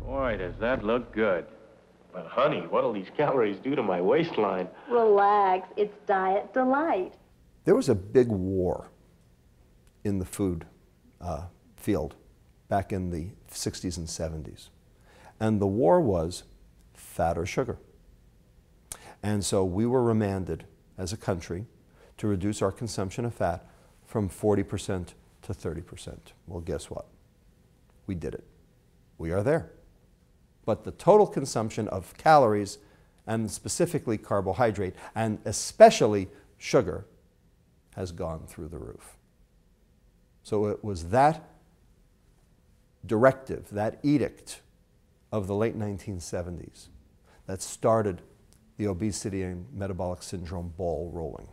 Boy, does that look good. But honey, what'll these calories do to my waistline? Relax, it's Diet Delight. There was a big war in the food field back in the 60s and 70s. And the war was fat or sugar. And so we were remanded as a country to reduce our consumption of fat from 40% to 30%. Well, guess what? We did it. We are there. But the total consumption of calories, and specifically carbohydrate, and especially sugar, has gone through the roof. So it was that directive, that edict of the late 1970s that started the obesity and metabolic syndrome ball rolling.